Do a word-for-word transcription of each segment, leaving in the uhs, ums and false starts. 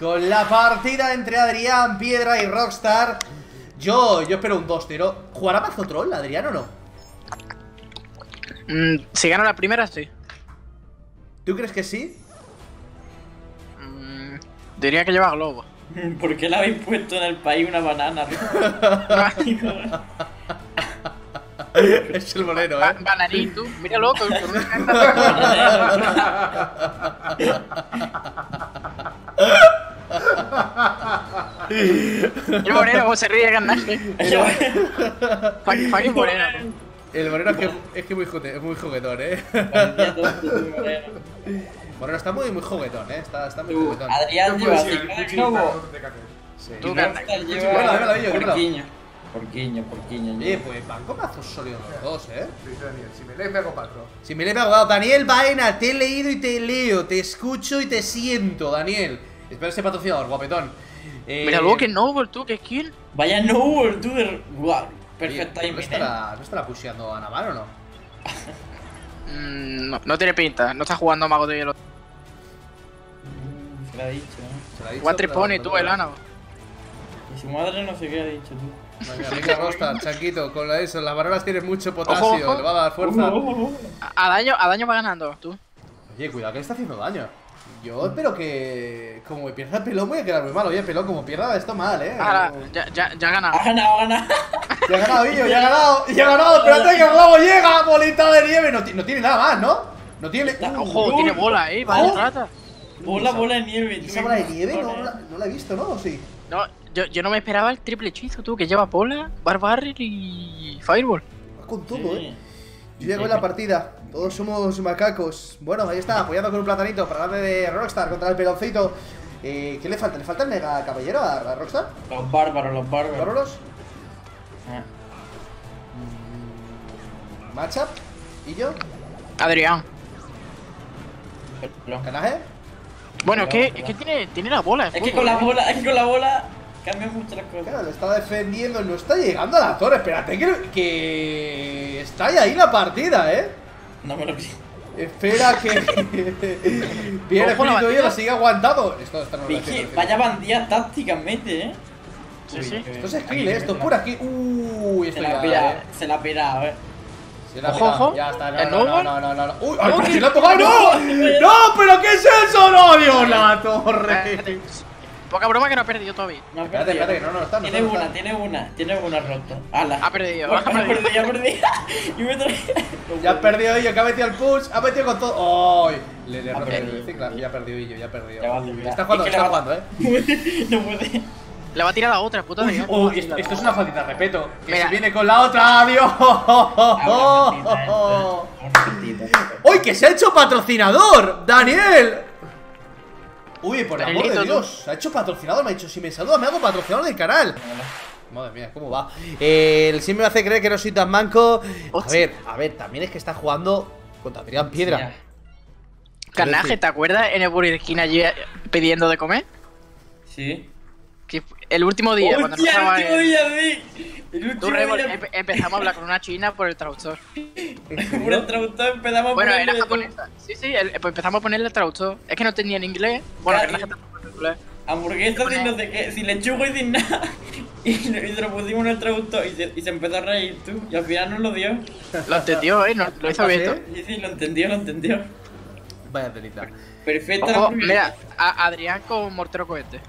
Con la partida entre Adrián Piedra y Rockstar. Yo, yo espero un dos tiro. ¿Jugará mazo troll, Adrián, o no? Mm, si gano la primera, sí. ¿Tú crees que sí? Mm, diría que lleva globo. ¿Por qué le habéis puesto en el país una banana? Es el moreno, ¿eh? Ba bananito, mira loco. El moreno, vos se ríe de Carnaje. El moreno. El moreno es que es que muy, es muy juguetón, ¿eh? Moreno está muy, muy juguetón, ¿eh? Está, está muy juguetón. Adrián lleva así, ¿no? Sí. Tú, Carnaje. Porquiño, porquiño. Oye, pues van con mazos sólidos los dos, ¿eh? Sí, Daniel, si me lees me hago cuatro. Si me lees me hago cuatro. Daniel Baena, te he leído y te leo, te escucho y te siento, Daniel. Espero ese patrocinador, guapetón. Eh... Mira luego que no, tú, que kill. Vaya no, tú, de... Wow, perfecta y ¿No estará, ¿No estará pusheando a Navarro o no? mm, no? No tiene pinta, no está jugando a Mago de Hielo. Se lo ha dicho, ¿eh? Se lo ha dicho. Cuatro pone tú, el Ana. Y su madre no sé qué ha dicho, tú. Venga, venga, Rockstar, Chanquito, con eso, las bananas tienes mucho potasio, ojo, ojo. Le va a dar fuerza. Uh, uh, uh. A, a, daño, a daño va ganando, tú. Oye, cuidado que le está haciendo daño. Yo espero que... Como me pierda el pelón voy a quedar muy mal. Oye, pelón, como pierda esto mal, eh. Ahora, ya, ya, ya ha ganado. Ha ganado, ha ganado. Ya ha ganado, Illo, ya ha ganado. Ya ha ganado, espérate que el globo llega, bolita de nieve. No, no tiene nada más, ¿no? No tiene... Uh, ojo, uh, tiene bola, eh, vaya rata. Bola, bola de nieve. ¿Esa bola de nieve? No, no, la, no la he visto, ¿no? ¿O sí? No, yo, yo no me esperaba el triple hechizo, tú, que lleva bola, bar barrel y fireball. Va con todo, sí. eh. Yo llego en la partida, todos somos macacos. Bueno, ahí está, apoyando con un platanito para darle de Rockstar contra el peloncito. Eh, ¿Qué le falta? ¿Le falta el mega caballero a Rockstar? Los bárbaros, los bárbaros. ¿Bárbaros? Eh. Matchup, ¿y yo? Adrián. ¿Carnaje? Bueno, es que, que tiene, tiene la bola. Es poco, que con la bola, es que con la bola cambia muchas cosas. Claro, lo está defendiendo, no está llegando a la torre. Espérate que, que está ahí la partida, ¿eh? No me lo pido. Espera que viene el y lo sigue aguantado. Esto está Vicky, vaya bandida tácticamente, ¿eh? Sí, Uy, sí. Esto es skill, esto es pura aquí. Uy, esto se la pira, eh. se la pira, eh. Ojo, ya está, no, no, no, no, no, no. ¡Uy! ¡Ay, porque se lo ha tocado! ¡No! ¡No! ¿Pero qué es eso? ¡No, Dios, la torre! Poca broma que no ha perdido todavía. No, espérate, espérate, que no, no está. Tiene una, tiene una, tiene una rota. Ha perdido, ha perdido, ha perdido. Ya ha perdido Illo, que ha metido el push, ha metido con todo. ¡Ay! Le le rompe el ciclo, ya ha perdido Illo, ya ha perdido. Está jugando, está jugando, eh. No puede. La va a tirar la otra, puta de Dios. Oh, esto, esto es una faltita, respeto. Que Mira. se viene con la otra, adiós. ¡Uy, que se ha hecho patrocinador! ¡Daniel! Uy, por el amor de Dios, tú. Se ha hecho patrocinador, me ha dicho, si me saludas me hago patrocinador del canal. Madre mía, ¿cómo va? Eh, el sim me hace creer que no soy tan manco. A ver, a ver, también es que está jugando contra Adrián Piedra. Mira. Carnaje, ¿te acuerdas en el Burger King allí pidiendo de comer? Sí. Que el último día, cuando nos estaba el último día, sí. El último día empe empezamos a hablar con una china por el traductor. Por el traductor empezamos a Bueno, era japonesa. Sí, sí, el, empezamos a ponerle el traductor. Es que no tenía en inglés. Bueno, claro, que no en inglés. Hamburguesa sin no sé qué, sin lechuga y sin nada. Y, y se lo pusimos en el traductor y se, y se empezó a reír, tú. Y al final nos lo dio. Lo entendió, eh, no, lo hizo bien. Sí, sí, lo entendió, lo entendió. Vaya telita. Perfecta. Ojo, mira, a Adrián con mortero cohete.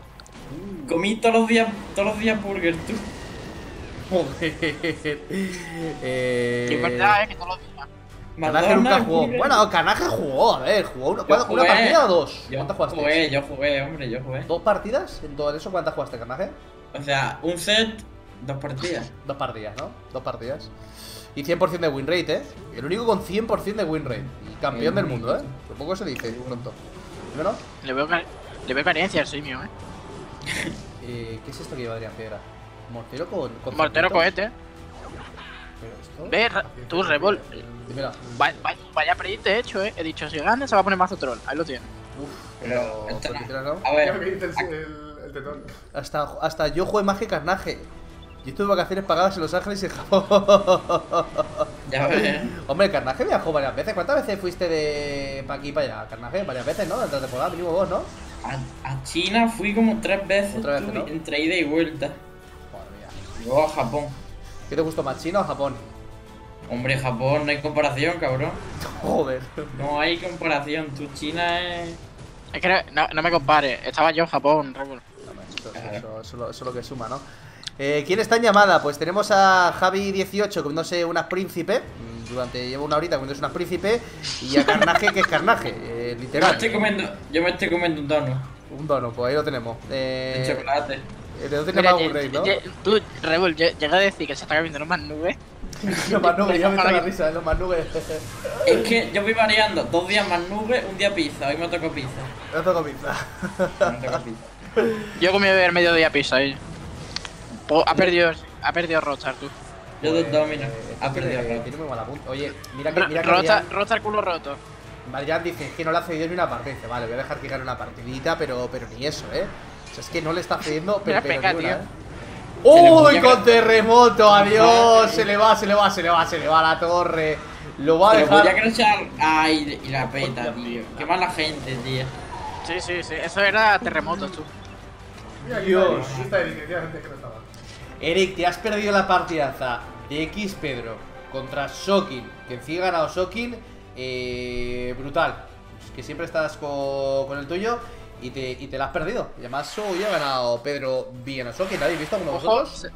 Comí todos los días, todos los días burger, tú. Joder. Eh... Que es verdad, eh, que todos los días. Carnaje nunca jugó. Burger. Bueno, Carnaje jugó, a ver, jugó una, una partida o dos. Yo ¿Cuántas jugaste? Jugué, yo jugué, hombre, yo jugué. ¿Dos partidas? ¿En todo eso cuántas jugaste, Carnaje? O sea, un set, dos partidas. Dos partidas, ¿no? Dos partidas. Y cien por cien de win rate, ¿eh? El único con cien por cien de win rate. Y campeón del mundo, ¿eh? Tampoco se dice pronto. ¿No? Le veo, le veo carencia al simio, ¿eh? eh, ¿Qué es esto que lleva Adrián Piedra? ¿Mortero con, con Mortero cohete? Ve, tú, Revol. Dímela. Vaya, vaya predite hecho, eh. He dicho, si gana se va a poner mazo troll. Ahí lo tiene. Uf, pero. pero a ver, el tetón. Hasta, hasta yo jugué más que Carnaje. Yo estuve de vacaciones pagadas en Los Ángeles y en Japón. Ya ves. Hombre, Carnaje viajó varias veces. ¿Cuántas veces fuiste de pa' aquí para allá? Carnaje, varias veces, ¿no? Durante la temporada, mínimo vos, ¿no? A, a China fui como tres veces. ¿Otra vez, tú, no? Entre ida y vuelta. Joder, luego a Japón. ¿Qué te gustó más, China o Japón? Hombre, Japón, no hay comparación, cabrón. Joder. No hay comparación, tú China es... Es que no, no, no me compares, estaba yo en Japón, Raúl. Eso, claro. eso, eso, eso es lo que suma, ¿no? Eh, ¿Quién está en llamada? Pues tenemos a Javi dieciocho comiéndose unas príncipe. Durante llevo una horita comiéndose unas príncipe. Y a Carnaje, que es Carnaje, eh, literal. Yo me, estoy comiendo, yo me estoy comiendo un dono. Un dono, pues ahí lo tenemos. Eh, de chocolate. ¿De dónde te vas a aburrir, no? Yo, tú, Raúl, llegué a decir que se está comiendo unas nubes. Lo más nube, ya me está la risa, lo más nube. Es que yo voy variando, dos días más nube, un día pizza, hoy me toco pizza. No toco pizza. No toco pizza. Yo comí a beber medio día pizza ahí. Ha perdido, ha perdido Rockstar, tú. Yo dos domino, ha perdido Rockstar. Tiene muy mala punta. Oye, mira que, mira que Rockstar culo roto. Marian dice que no le ha cedido ni una partida. Dice, vale, voy a dejar que gane una partidita, pero, pero ni eso, eh. O sea, es que no le está cediendo, pero pega, tío. ¡Uy, con terremoto! ¡Adiós! Se le va, se le va, se le va, se le va la torre. Lo va a dejar. Pero voy a cruzar. ¡Ay, y la peta, tío! ¡Qué mala gente, tío! Sí, sí, sí. Eso era terremoto, tú. Dios. Eric, te has perdido la partidaza de Xpedro contra Sokin. Que encima ha ganado Sokin. Eh, brutal. Es que siempre estás con, con el tuyo. Y te, y te la has perdido. Y además hoy ha ganado Pedro bien a Sokin. ¿Habéis visto alguno de vosotros?